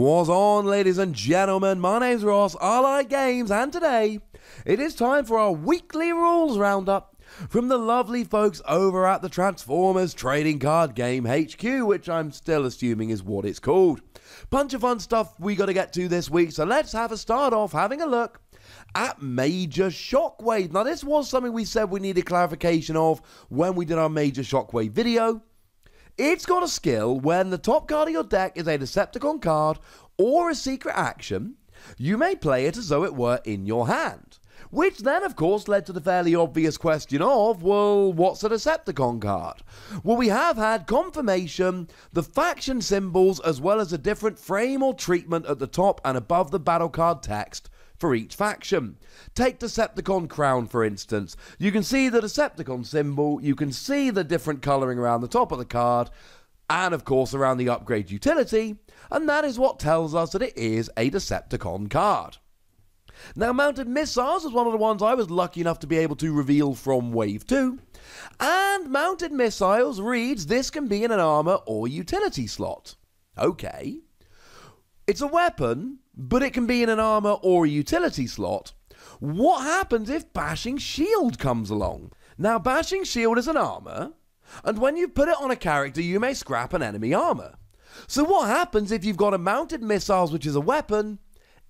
What's on, ladies and gentlemen? My name's Ross, Ally Games, and today it is time for our weekly rules roundup from the lovely folks over at the Transformers Trading Card Game HQ, which I'm still assuming is what it's called. Bunch of fun stuff we got to get to this week, so let's have a start off having a look at Major Shockwave. Now, this was something we said we needed clarification of when we did our Major Shockwave video. It's got a skill when the top card of your deck is a Decepticon card or a secret action, you may play it as though it were in your hand. Which then, of course, led to the fairly obvious question of, well, what's a Decepticon card? Well, we have had confirmation, the faction symbols, as well as a different frame or treatment at the top and above the battle card text for each faction. Take Decepticon Crown, for instance. You can see the Decepticon symbol, you can see the different colouring around the top of the card, and of course around the upgrade utility, and that is what tells us that it is a Decepticon card. Now, Mounted Missiles is one of the ones I was lucky enough to be able to reveal from Wave 2. And Mounted Missiles reads, this can be in an armor or utility slot. Okay. It's a weapon, but it can be in an armor or a utility slot. What happens if Bashing Shield comes along? Now, Bashing Shield is an armor, and when you put it on a character, you may scrap an enemy armor. So what happens if you've got a Mounted Missiles, which is a weapon,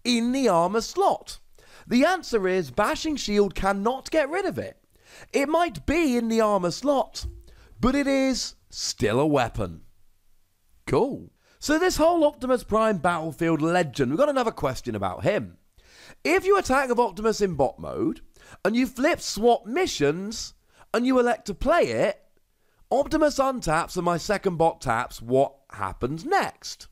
in the armor slot? The answer is Bashing Shield cannot get rid of it. It might be in the armor slot, but it is still a weapon. Cool. So this whole Optimus Prime Battlefield Legend, we've got another question about him. If you attack with Optimus in bot mode, and you flip Swap Missions, and you elect to play it, Optimus untaps and my second bot taps, what happens next?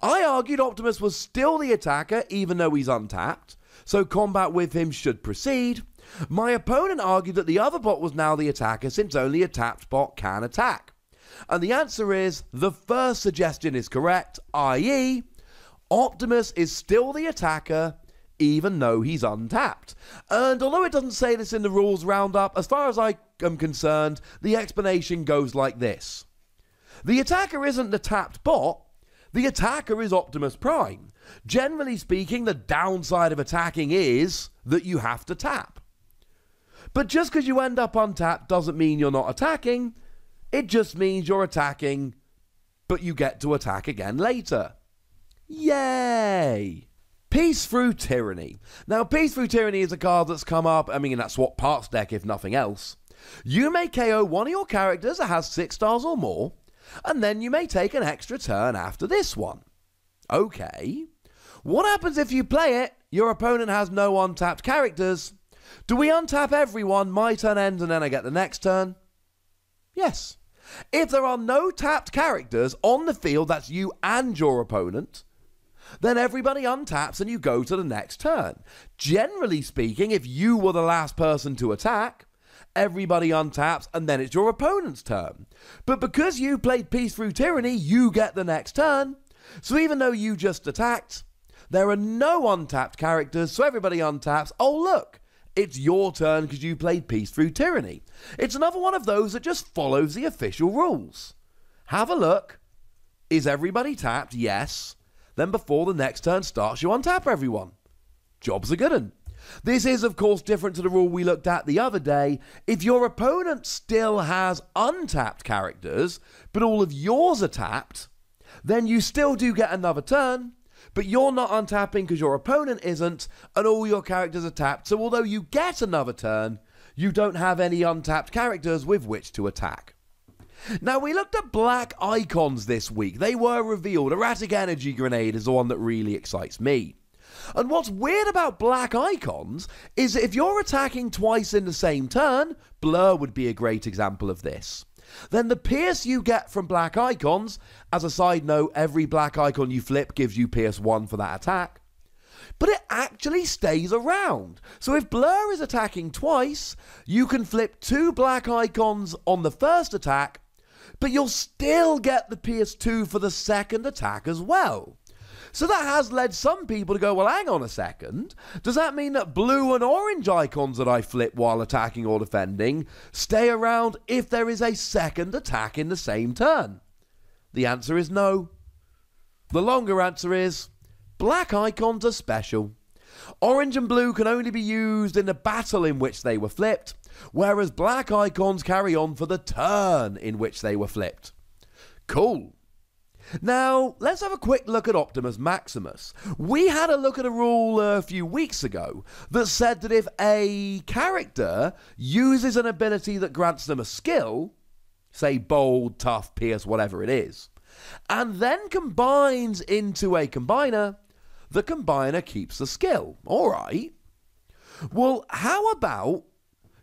I argued Optimus was still the attacker even though he's untapped, so combat with him should proceed. My opponent argued that the other bot was now the attacker since only a tapped bot can attack. And the answer is, the first suggestion is correct, i.e. Optimus is still the attacker even though he's untapped. And although it doesn't say this in the rules roundup, as far as I am concerned, the explanation goes like this. The attacker isn't the tapped bot. The attacker is Optimus Prime. Generally speaking, the downside of attacking is that you have to tap. But just because you end up untapped doesn't mean you're not attacking. It just means you're attacking, but you get to attack again later. Yay! Peace Through Tyranny. Now, Peace Through Tyranny is a card that's come up, I mean, in that Swap Parts deck, if nothing else. You may KO one of your characters that has 6 stars or more, and then you may take an extra turn after this one. Okay. What happens if you play it? Your opponent has no untapped characters. Do we untap everyone? My turn ends and then I get the next turn? Yes. If there are no tapped characters on the field, that's you and your opponent, then everybody untaps and you go to the next turn. Generally speaking, if you were the last person to attack, everybody untaps and then it's your opponent's turn. But because you played Peace Through Tyranny, you get the next turn. So even though you just attacked, there are no untapped characters, so everybody untaps. Oh look, it's your turn because you played Peace Through Tyranny. It's another one of those that just follows the official rules. Have a look. Is everybody tapped? Yes. Then before the next turn starts, you untap everyone. Job's a good one. This is, of course, different to the rule we looked at the other day. If your opponent still has untapped characters, but all of yours are tapped, then you still do get another turn, but you're not untapping because your opponent isn't, and all your characters are tapped. So although you get another turn, you don't have any untapped characters with which to attack. Now, we looked at black icons this week. They were revealed. Erratic Energy Grenade is the one that really excites me. And what's weird about black icons is that if you're attacking twice in the same turn, Blur would be a great example of this, then the pierce you get from black icons, as a side note, every black icon you flip gives you pierce 1 for that attack, but it actually stays around. So if Blur is attacking twice, you can flip 2 black icons on the first attack, but you'll still get the pierce 2 for the second attack as well. So that has led some people to go, well, hang on a second, does that mean that blue and orange icons that I flip while attacking or defending stay around if there is a second attack in the same turn? The answer is no. The longer answer is, black icons are special. Orange and blue can only be used in the battle in which they were flipped, whereas black icons carry on for the turn in which they were flipped. Cool. Now, let's have a quick look at Optimus Maximus. We had a look at a rule a few weeks ago that said that if a character uses an ability that grants them a skill, say bold, tough, pierce, whatever it is, and then combines into a combiner, the combiner keeps the skill. Alright. Well, how about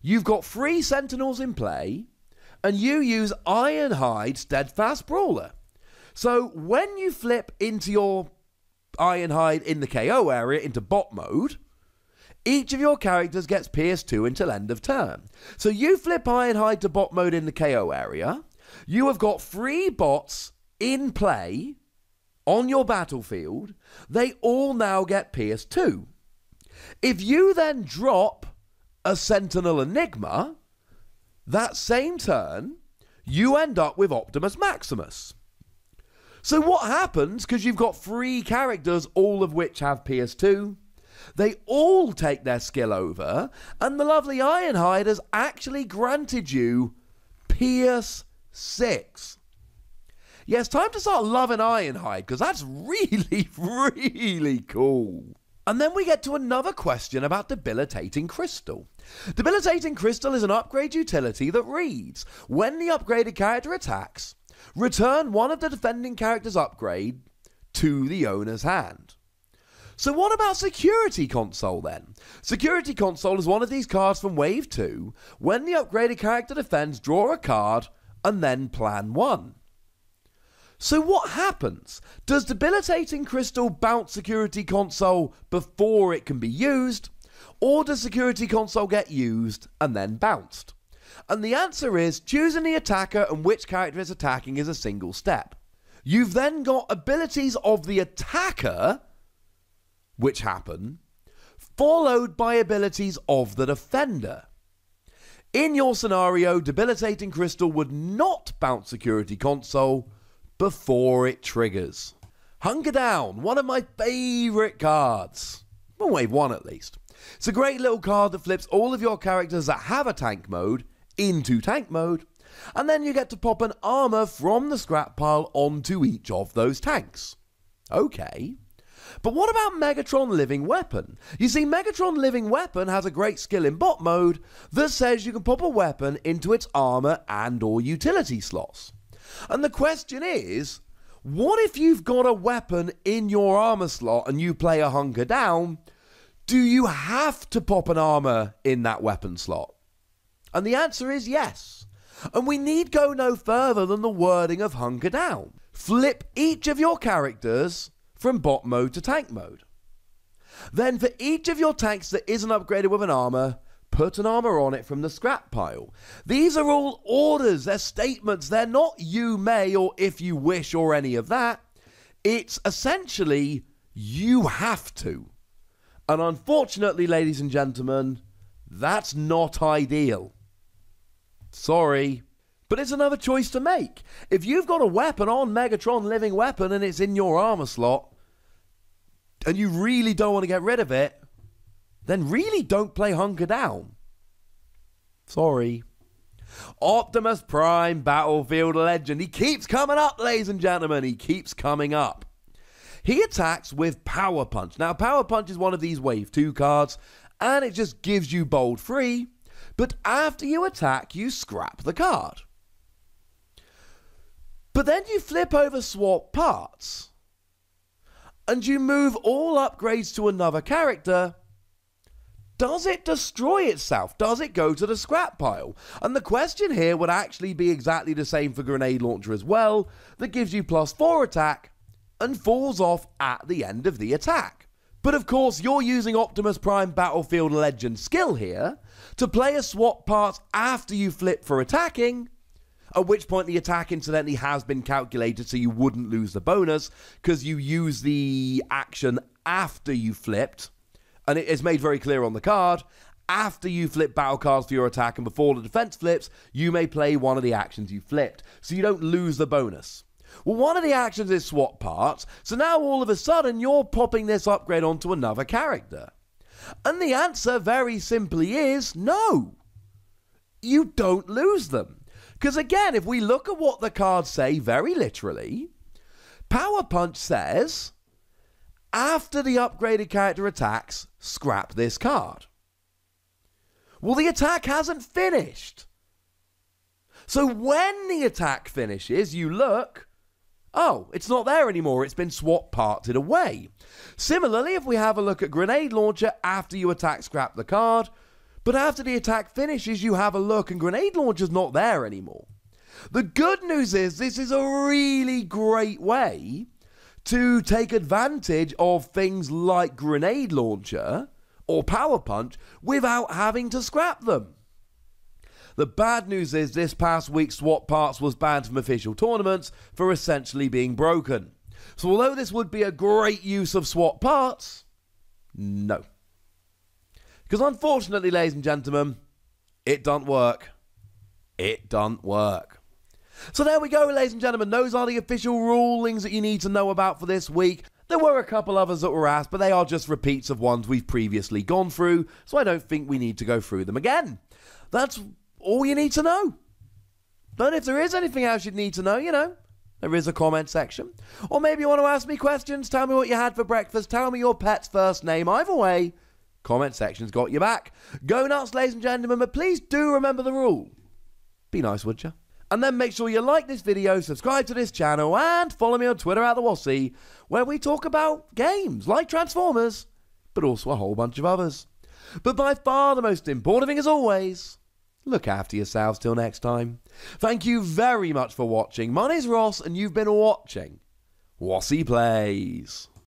you've got 3 Sentinels in play and you use Ironhide Steadfast Brawler. So when you flip into your Ironhide in the KO area into bot mode, each of your characters gets pierced 2 until end of turn. So you flip Ironhide to bot mode in the KO area. You have got 3 bots in play on your battlefield, they all now get PS2. If you then drop a Sentinel Enigma, that same turn, you end up with Optimus Maximus. So what happens, because you've got 3 characters, all of which have PS2, they all take their skill over, and the lovely Ironhide has actually granted you PS6. Yeah, it's time to start loving Ironhide, because that's really, really cool. And then we get to another question about Debilitating Crystal. Debilitating Crystal is an upgrade utility that reads, when the upgraded character attacks, return one of the defending character's upgrade to the owner's hand. So what about Security Console then? Security Console is one of these cards from Wave 2. When the upgraded character defends, draw a card and then plan 1. So what happens? Does Debilitating Crystal bounce Security Console before it can be used? Or does Security Console get used and then bounced? And the answer is, choosing the attacker and which character is attacking is a single step. You've then got abilities of the attacker, which happen, followed by abilities of the defender. In your scenario, Debilitating Crystal would not bounce Security Console before it triggers. Hunker Down, one of my favourite cards. Well, Wave 1 at least. It's a great little card that flips all of your characters that have a tank mode into tank mode, and then you get to pop an armour from the scrap pile onto each of those tanks. Okay. But what about Megatron Living Weapon? You see, Megatron Living Weapon has a great skill in bot mode that says you can pop a weapon into its armour and or utility slots. And the question is, what if you've got a weapon in your armor slot and you play a Hunker Down? Do you have to pop an armor in that weapon slot? And the answer is yes. And we need go no further than the wording of Hunker Down. Flip each of your characters from bot mode to tank mode. Then for each of your tanks that isn't upgraded with an armor, put an armor on it from the scrap pile. These are all orders, they're statements, they're not you may or if you wish or any of that. It's essentially you have to. And unfortunately, ladies and gentlemen, that's not ideal. Sorry. But it's another choice to make. If you've got a weapon on Megatron Living Weapon and it's in your armor slot, and you really don't want to get rid of it, then really don't play Hunker Down. Sorry. Optimus Prime Battlefield Legend. He keeps coming up, ladies and gentlemen. He keeps coming up. He attacks with Power Punch. Now, Power Punch is one of these Wave 2 cards, and it just gives you bold 3, but after you attack, you scrap the card. But then you flip over Swap Parts, and you move all upgrades to another character. Does it destroy itself? Does it go to the scrap pile? And the question here would actually be exactly the same for Grenade Launcher as well, that gives you +4 attack and falls off at the end of the attack. But of course, you're using Optimus Prime Battlefield Legend skill here to play a Swap Parts after you flip for attacking, at which point the attack incidentally has been calculated so you wouldn't lose the bonus because you use the action after you flipped. And it's made very clear on the card, after you flip battle cards for your attack and before the defense flips, you may play one of the actions you flipped, so you don't lose the bonus. Well, one of the actions is swap parts, so now all of a sudden you're popping this upgrade onto another character. And the answer very simply is no. You don't lose them. Because again, if we look at what the cards say very literally, Power Punch says, after the upgraded character attacks, scrap this card. Well, the attack hasn't finished. So when the attack finishes, you look, oh, it's not there anymore. It's been swap parted away. Similarly, if we have a look at Grenade Launcher, after you attack, scrap the card. But after the attack finishes, you have a look and Grenade Launcher's not there anymore. The good news is this is a really great way to take advantage of things like Grenade Launcher or Power Punch without having to scrap them. The bad news is this past week Swap Parts was banned from official tournaments for essentially being broken. So although this would be a great use of Swap Parts, no. Because unfortunately, ladies and gentlemen, it don't work. It don't work. So there we go, ladies and gentlemen. Those are the official rulings that you need to know about for this week. There were a couple others that were asked, but they are just repeats of ones we've previously gone through, so I don't think we need to go through them again. That's all you need to know. But if there is anything else you'd need to know, you know, there is a comment section. Or maybe you want to ask me questions, tell me what you had for breakfast, tell me your pet's first name. Either way, comment section's got your back. Go nuts, ladies and gentlemen, but please do remember the rule. Be nice, would you? And then make sure you like this video, subscribe to this channel, and follow me on Twitter at TheWossy, where we talk about games like Transformers, but also a whole bunch of others. But by far the most important thing, as always, look after yourselves till next time. Thank you very much for watching. My name's Ross, and you've been watching Wossy Plays.